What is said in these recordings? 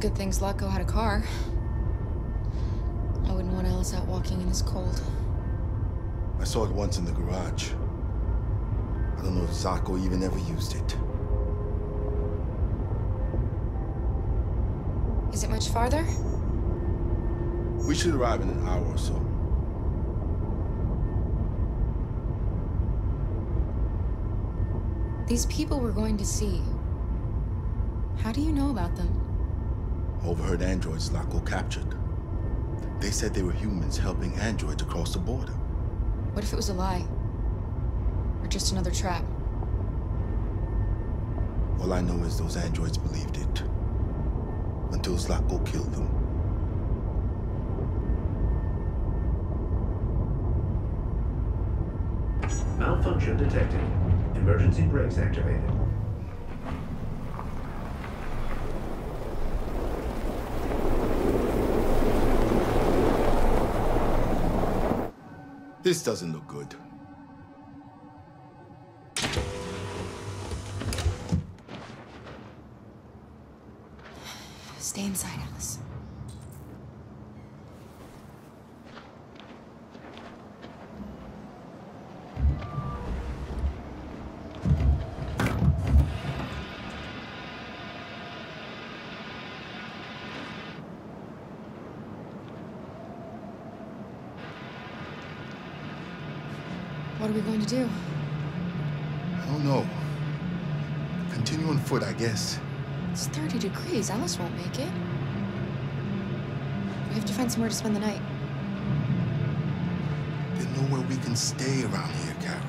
good thing Zlatko had a car. I wouldn't want Alice out walking in this cold. I saw it once in the garage. I don't know if Zlatko even ever used it. Is it much farther? We should arrive in an hour or so. These people we're going to see. How do you know about them? Overheard androids Zlatko captured. They said they were humans helping androids across the border. What if it was a lie? Or just another trap? All I know is those androids believed it. Until Zlatko killed them. Malfunction detected. Emergency brakes activated. This doesn't look good. Stay inside, Alice. What are we going to do? I don't know. Continue on foot, I guess. It's 30 degrees. Alice won't make it. We have to find somewhere to spend the night. There's nowhere we can stay around here, Carol.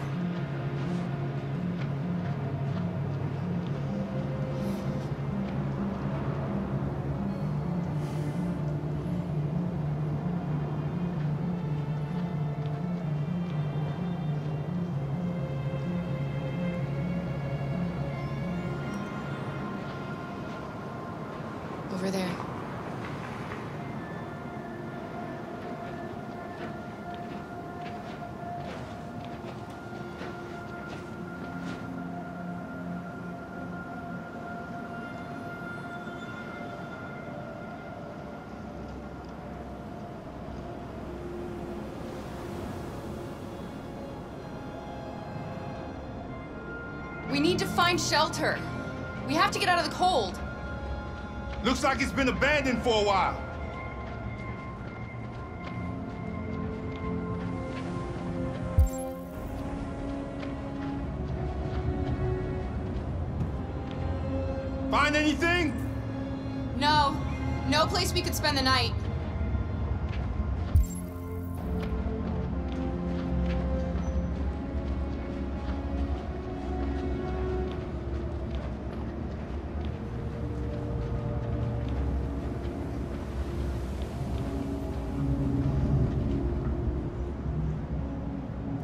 Over there. We need to find shelter. We have to get out of the cold. Looks like it's been abandoned for a while. Find anything? No. No place we could spend the night.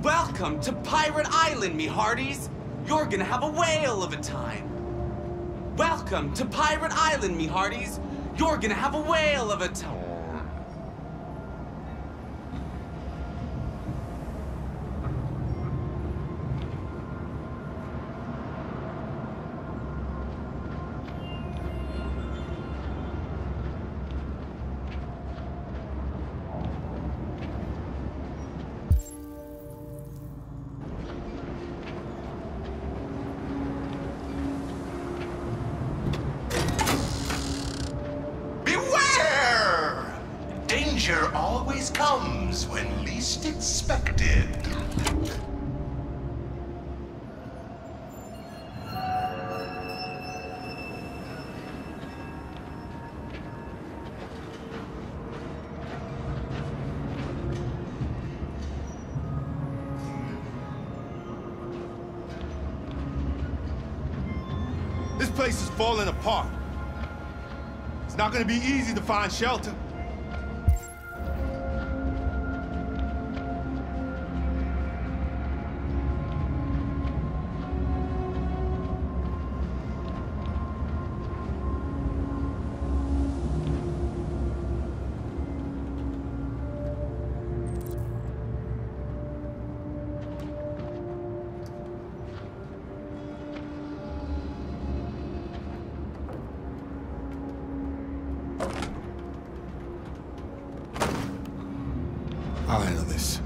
Welcome to Pirate Island, me hearties! You're gonna have a whale of a time! Welcome to Pirate Island, me hearties! You're gonna have a whale of a time! Danger always comes when least expected. This place is falling apart. It's not going to be easy to find shelter. I'll handle this.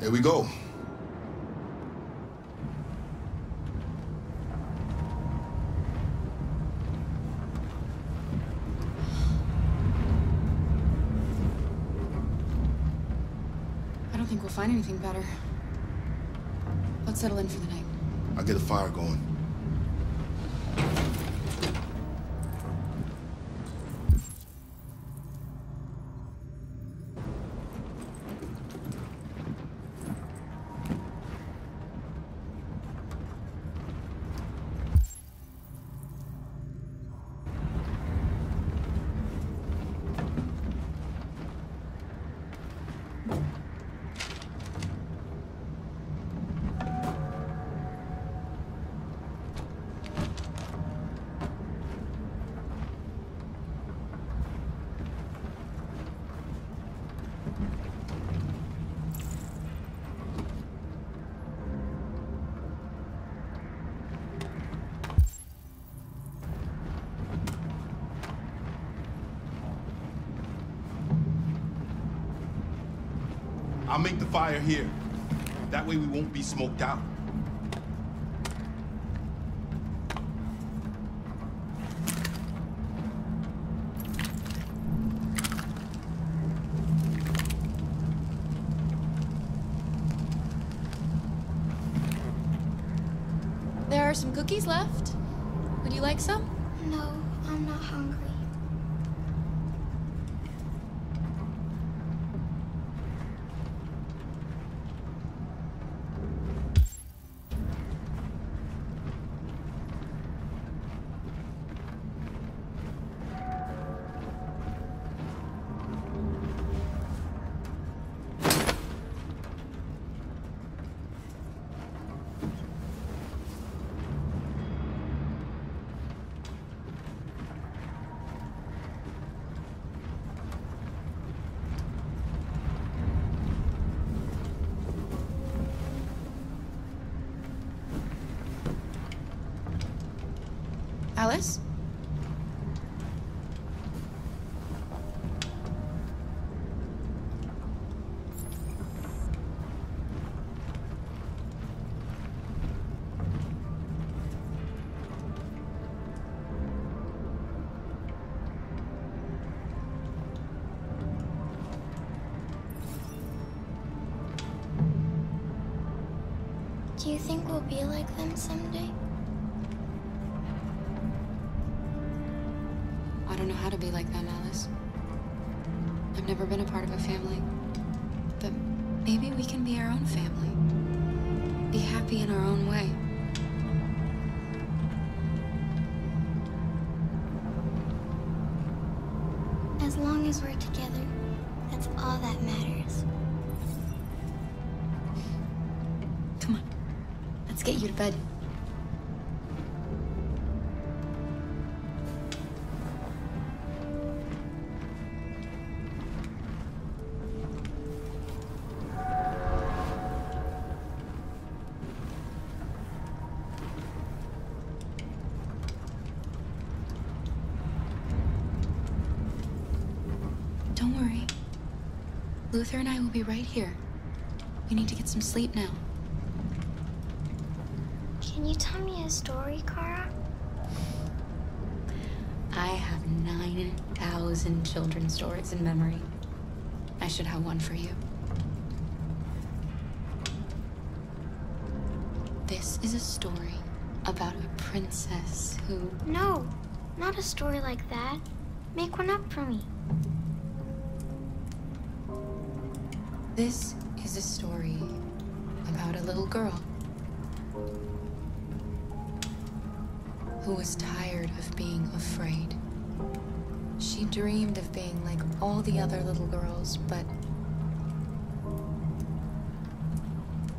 There we go. Find anything better. Let's settle in for the night. I'll get a fire going. I'll make the fire here. That way we won't be smoked out. There are some cookies left. Would you like some? No, I'm not hungry. Alice? Do you think we'll be like them someday? I don't know how to be like them, Alice. I've never been a part of a family, but maybe we can be our own family. Be happy in our own way. As long as we're together, that's all that matters. Come on, let's get you to bed. Don't worry. Luther and I will be right here. We need to get some sleep now. Can you tell me a story, Kara? I have 9,000 children's stories in memory. I should have one for you. This is a story about a princess who... No, not a story like that. Make one up for me. This is a story about a little girl who was tired of being afraid. She dreamed of being like all the other little girls, but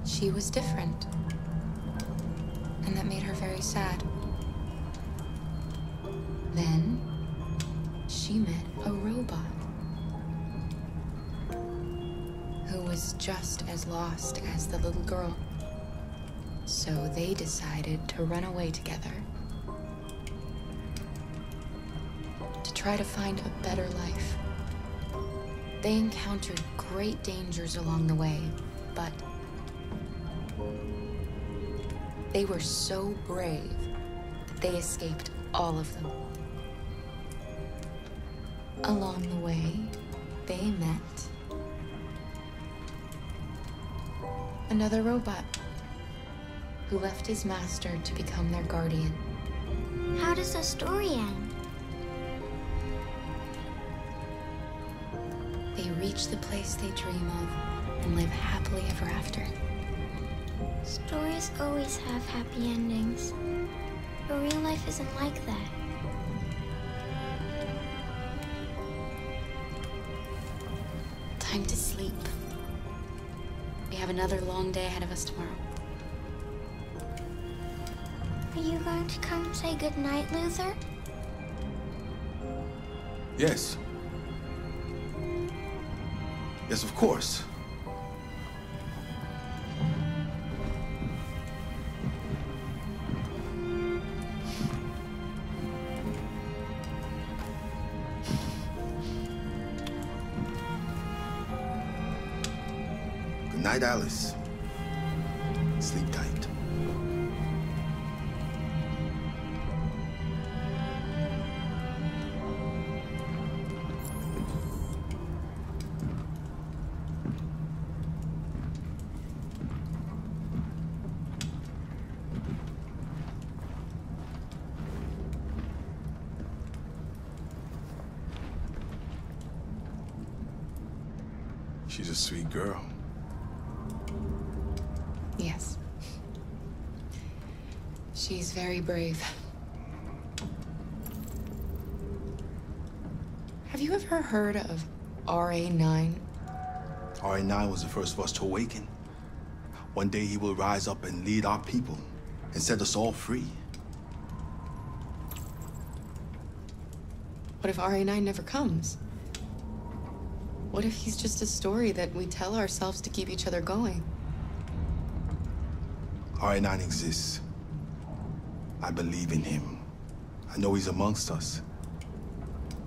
she was different, and that made her very sad. Then she met a robot who was just as lost as the little girl. So they decided to run away together, to try to find a better life. They encountered great dangers along the way, but they were so brave, they escaped all of them. Along the way, they met another robot who left his master to become their guardian. How does the story end? They reach the place they dream of and live happily ever after. Stories always have happy endings, but real life isn't like that. Time to sleep. We have another long day ahead of us tomorrow. Are you going to come say goodnight, Luther? Yes. Yes, of course. Good night, Alice. Sleep tight. She's a sweet girl. Yes. She's very brave. Have you ever heard of RA9? RA9 was the first of us to awaken. One day he will rise up and lead our people and set us all free. What if RA9 never comes? What if he's just a story that we tell ourselves to keep each other going? RA9 exists. I believe in him. I know he's amongst us.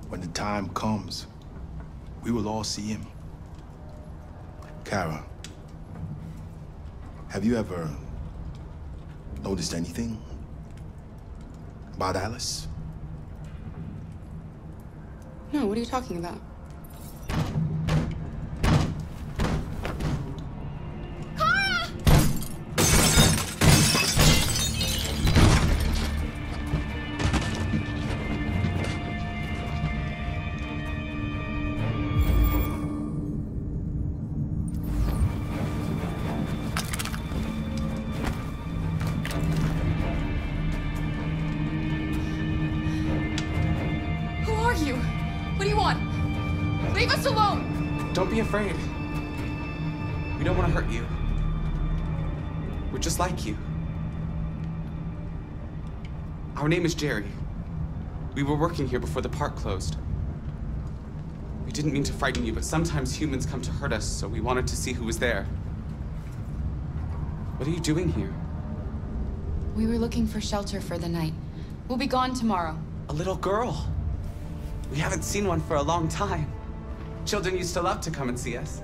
When the time comes, we will all see him. Kara, have you ever noticed anything about Alice? No, what are you talking about? Don't be afraid. We don't want to hurt you. We're just like you. Our name is Jerry. We were working here before the park closed. We didn't mean to frighten you, but sometimes humans come to hurt us, so we wanted to see who was there. What are you doing here? We were looking for shelter for the night. We'll be gone tomorrow. A little girl. We haven't seen one for a long time. Children used to love to come and see us.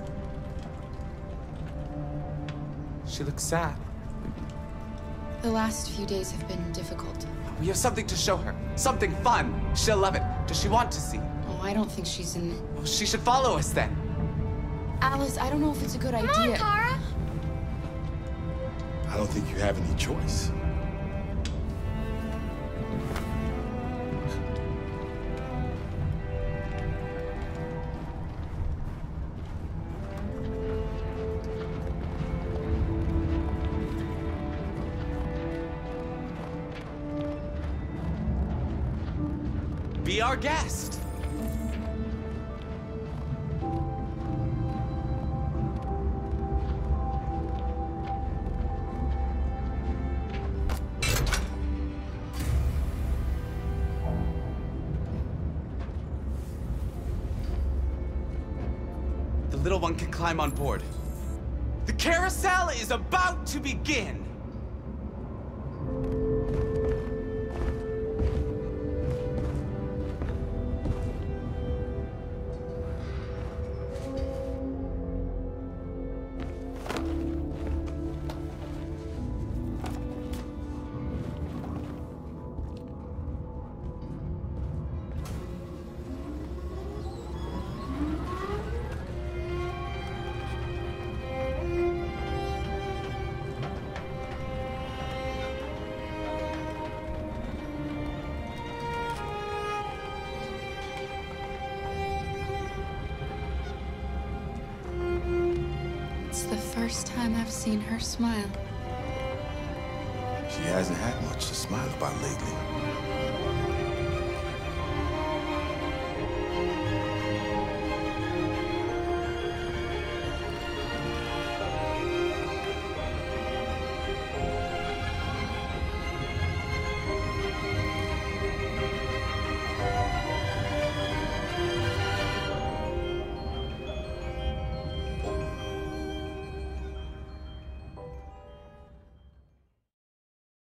She looks sad. The last few days have been difficult. We have something to show her. Something fun. She'll love it. Does she want to see? Oh, I don't think she's in... Well, she should follow us then. Alice, I don't know if it's a good idea. Come on, Kara. I don't think you have any choice. Be our guest. little one can climb on board. The carousel is about to begin! First time I've seen her smile. She hasn't had much to smile about lately.